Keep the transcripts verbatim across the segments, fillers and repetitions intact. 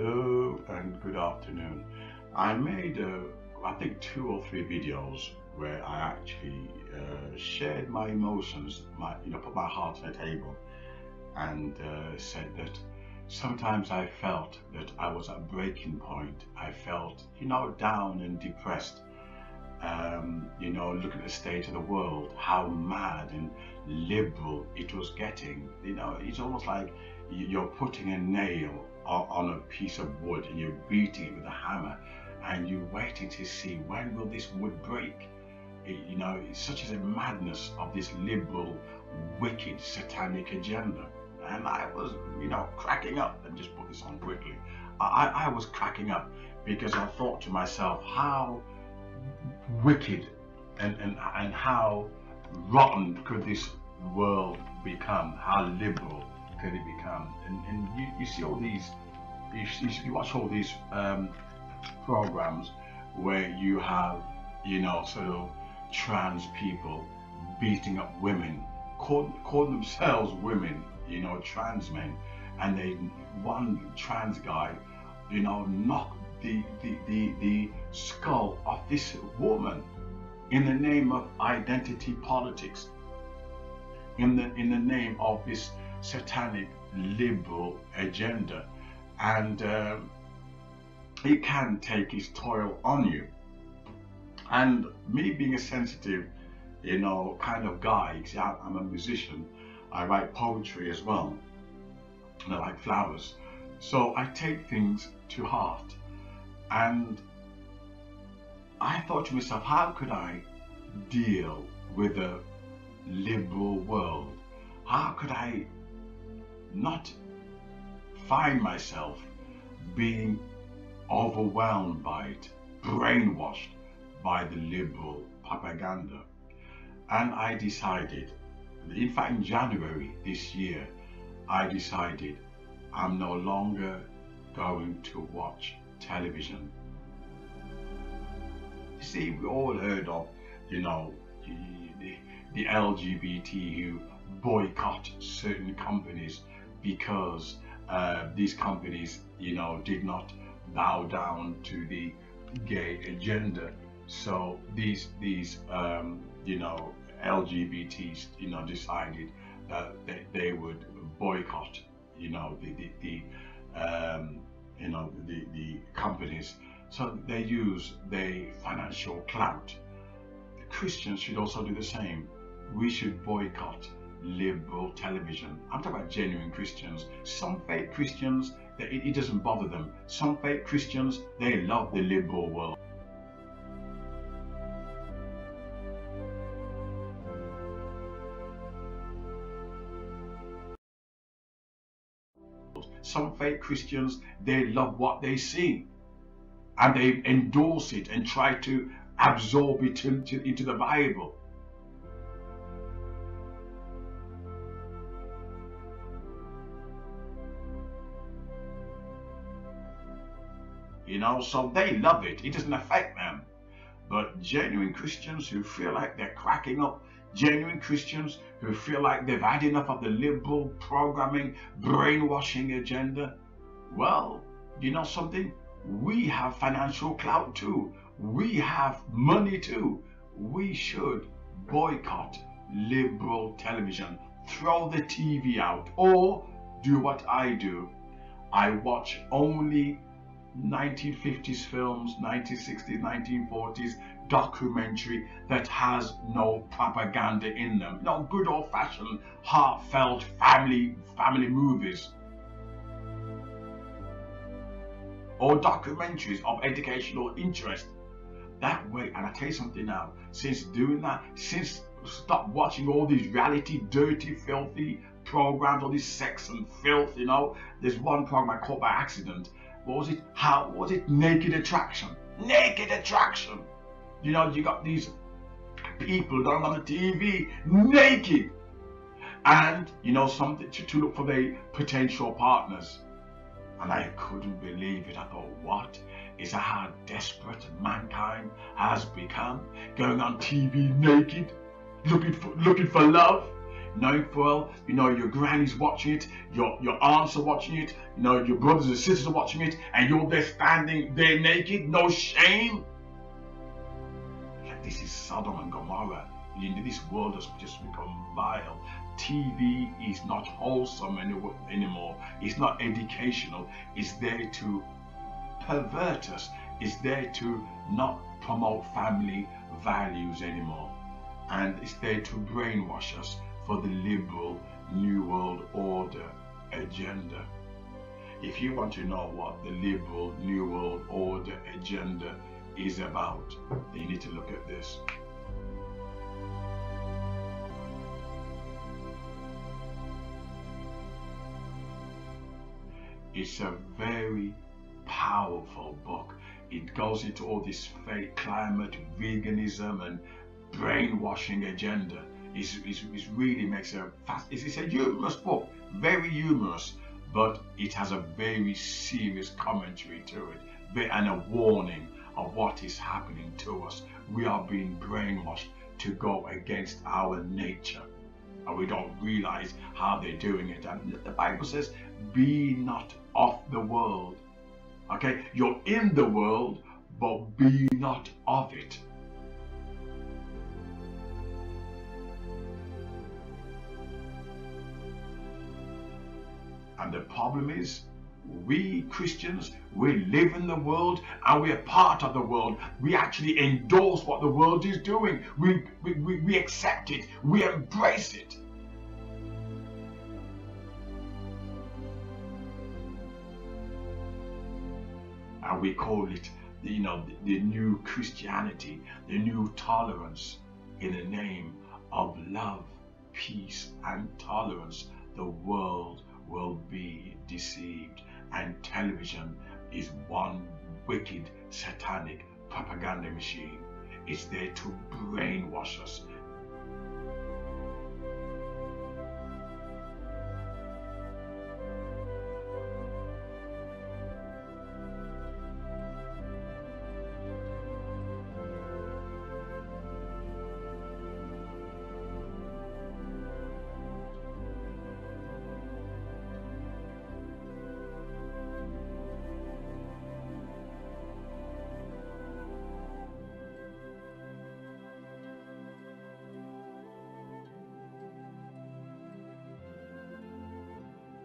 hello and good afternoon. I made uh, I think two or three videos where I actually uh, shared my emotions, my you know put my heart on the table, and uh, said that sometimes I felt that I was at a breaking point. I felt you know down and depressed, um, you know looking at the state of the world, how mad and liberal it was getting. You know it's almost like you're putting a nail on a piece of wood and you're beating it with a hammer and you're waiting to see when will this wood break. You know it's such as a madness of this liberal, wicked, satanic agenda. And I was you know cracking up, and just put this on quickly, I, I was cracking up because I thought to myself how wicked and, and, and how rotten could this world become, how liberal could it become. And, and you, you see all these, you, you watch all these um, programs where you have, you know, sort of trans people beating up women, call, call themselves women, you know, trans men, and they, one trans guy, you know, knocked the, the, the, the skull off this woman in the name of identity politics, in the, in the name of this satanic liberal agenda. And um, it can take its toll on you. And me being a sensitive you know kind of guy, I'm a musician, I write poetry as well, and I like flowers, so I take things to heart. And I thought to myself, how could I deal with a liberal world? How could I not find myself being overwhelmed by it, brainwashed by the liberal propaganda? And I decided, in fact in January this year, I decided I'm no longer going to watch television. You see, we all heard of, you know, the, the L G B T Q boycott certain companies because uh, these companies, you know, did not bow down to the gay agenda. So these, these, um, you know, L G B Ts, you know, decided that they, they would boycott, you know, the, the, the um, you know, the, the companies. So they use their financial clout. The Christians should also do the same. We should boycott liberal television. I'm talking about genuine Christians. Some fake Christians, it doesn't bother them. Some fake Christians, they love the liberal world. Some fake Christians, they love what they see and they endorse it and try to absorb it into, into the Bible. You know, so they love it. It doesn't affect them. But genuine Christians who feel like they're cracking up, genuine Christians who feel like they've had enough of the liberal programming, brainwashing agenda, well, you know something? We have financial clout too. We have money too. We should boycott liberal television. Throw the T V out, or do what I do. I watch only nineteen fifties films, nineteen sixties, nineteen forties, documentary that has no propaganda in them. No, good old-fashioned, heartfelt family family movies or documentaries of educational interest. That way, and I tell you something now, since doing that, since stop watching all these reality, dirty, filthy programs, all this sex and filth, you know, there's one program I caught by accident. What was it? How was it? Naked Attraction. Naked Attraction. You know, you got these people going on the T V naked, and you know something to, to look for their potential partners. And I couldn't believe it. I thought, what? Is that how desperate mankind has become? Going on T V naked, looking for looking for love. No foil. You know your granny's watching it, your your aunts are watching it, you know your brothers and sisters are watching it, and you're there standing there naked, no shame. Like, this is Sodom and Gomorrah. This world has just become vile. T V is not wholesome anymore. It's not educational. It's there to pervert us. It's there to not promote family values anymore. And it's there to brainwash us for the liberal New World Order agenda. If you want to know what the liberal New World Order agenda is about, then you need to look at this. It's a very powerful book. It goes into all this fake climate, veganism, and brainwashing agenda. It's, it's, it really makes a fast. It's, it's a humorous book, very humorous, but it has a very serious commentary to it and a warning of what is happening to us. We are being brainwashed to go against our nature, and we don't realize how they're doing it. And the Bible says, be not of the world. Okay, you're in the world, but be not of it. And the problem is, we Christians, we live in the world and we are part of the world. We actually endorse what the world is doing. We, we, we, we accept it. We embrace it. And we call it, you know, the, the new Christianity, the new tolerance, in the name of love, peace and tolerance. The world will be deceived, and television is one wicked satanic propaganda machine. It's there to brainwash us.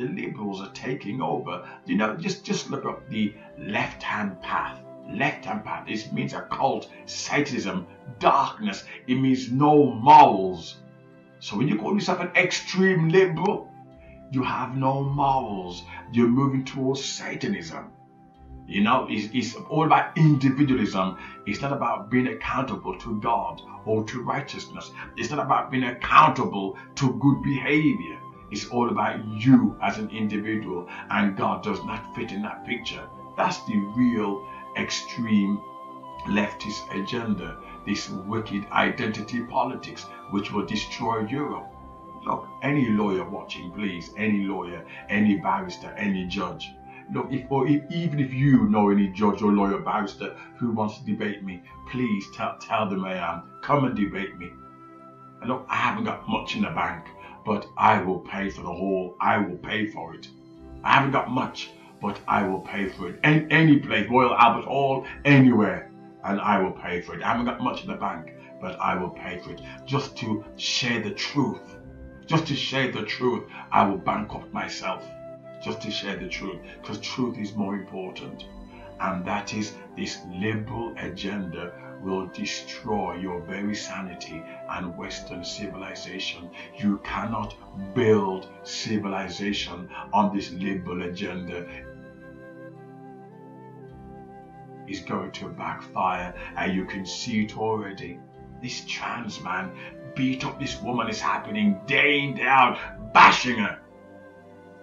The liberals are taking over. You know, just, just look up the left-hand path. Left-hand path. This means occult, Satanism, darkness. It means no morals. So when you call yourself an extreme liberal, you have no morals. You're moving towards Satanism. You know, it's, it's all about individualism. It's not about being accountable to God or to righteousness. It's not about being accountable to good behavior. It's all about you as an individual, and God does not fit in that picture. That's the real extreme leftist agenda, this wicked identity politics, which will destroy Europe. Look, any lawyer watching, please, any lawyer, any barrister, any judge. Look, if, or if, even if you know any judge or lawyer, barrister who wants to debate me, please tell them I am. Come and debate me. And look, I haven't got much in the bank, but I will pay for the hall. I will pay for it. I haven't got much, but I will pay for it. Any, any place, Royal Albert Hall, anywhere, and I will pay for it. I haven't got much in the bank, but I will pay for it. Just to share the truth. Just to share the truth, I will bankrupt myself. Just to share the truth, because truth is more important. And that is, this liberal agenda will destroy your very sanity and Western civilization. You cannot build civilization on this liberal agenda. It's going to backfire, and you can see it already. This trans man beat up this woman. Is happening day in, day out, bashing her.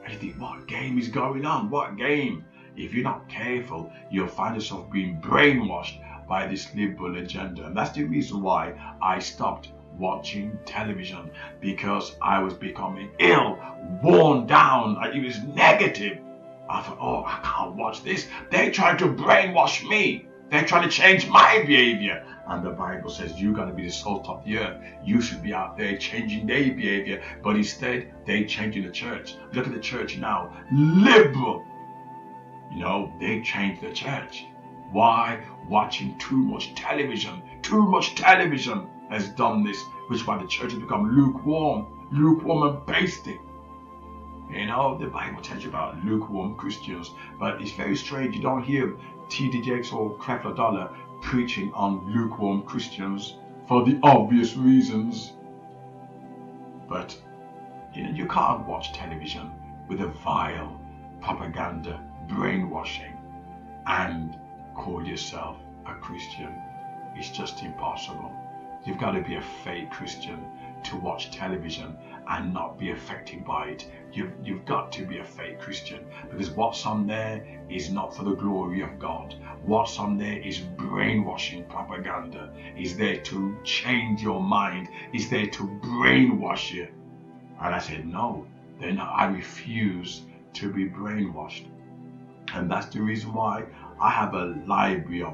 And you think, what game is going on? What game? If you're not careful, you'll find yourself being brainwashed by this liberal agenda. And that's the reason why I stopped watching television, because I was becoming ill, worn down, and it was negative. I thought, oh, I can't watch this. They tried to brainwash me. They're trying to change my behavior. And the Bible says you're going to be the salt of the earth. You should be out there changing their behavior. But instead, they're changing the church. Look at the church now. Liberal. You know, they changed the church. Why? Watching too much television. Too much television has done this. Which is why the church has become lukewarm. Lukewarm and pasty. You know, the Bible tells you about lukewarm Christians. But it's very strange. You don't hear T D Jakes or Creflo Dollar preaching on lukewarm Christians for the obvious reasons. But you know, you can't watch television with a vile propaganda brainwashing and call yourself a Christian. It's just impossible. You've got to be a fake Christian to watch television and not be affected by it. You've, you've got to be a fake Christian, because what's on there is not for the glory of God. What's on there is brainwashing propaganda. It's there to change your mind. It's there to brainwash you. And I said, no, then I refuse to be brainwashed. And that's the reason why I have a library of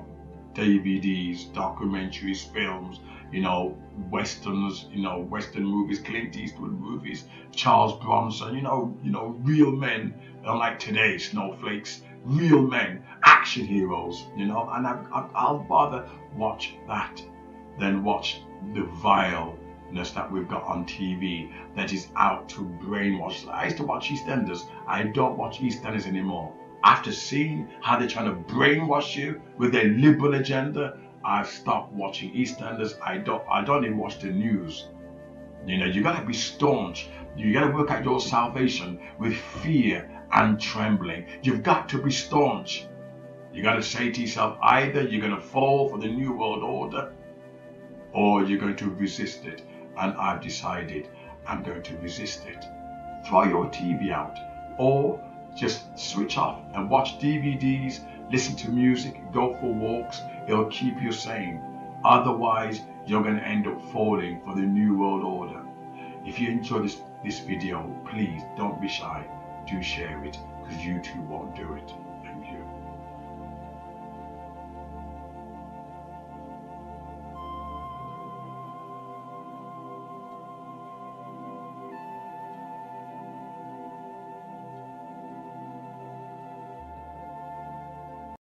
D V Ds, documentaries, films, you know, westerns, you know, western movies, Clint Eastwood movies, Charles Bronson, you know, you know, real men, unlike today snowflakes, real men, action heroes, you know, and I, I, I'll rather watch that than watch the vileness that we've got on T V that is out to brainwash. I used to watch EastEnders. I don't watch EastEnders anymore. After seeing how they're trying to brainwash you with their liberal agenda, I've stopped watching EastEnders. I don't I don't even watch the news. You know, you gotta be staunch. You gotta work out your salvation with fear and trembling. You've got to be staunch. You gotta say to yourself, either you're gonna fall for the New World Order or you're going to resist it. And I've decided I'm going to resist it. Throw your T V out, or just switch off and watch D V Ds, listen to music, go for walks. It'll keep you sane. Otherwise, you're going to end up falling for the New World Order. If you enjoy this, this video, please don't be shy. Do share it, because you too won't do it.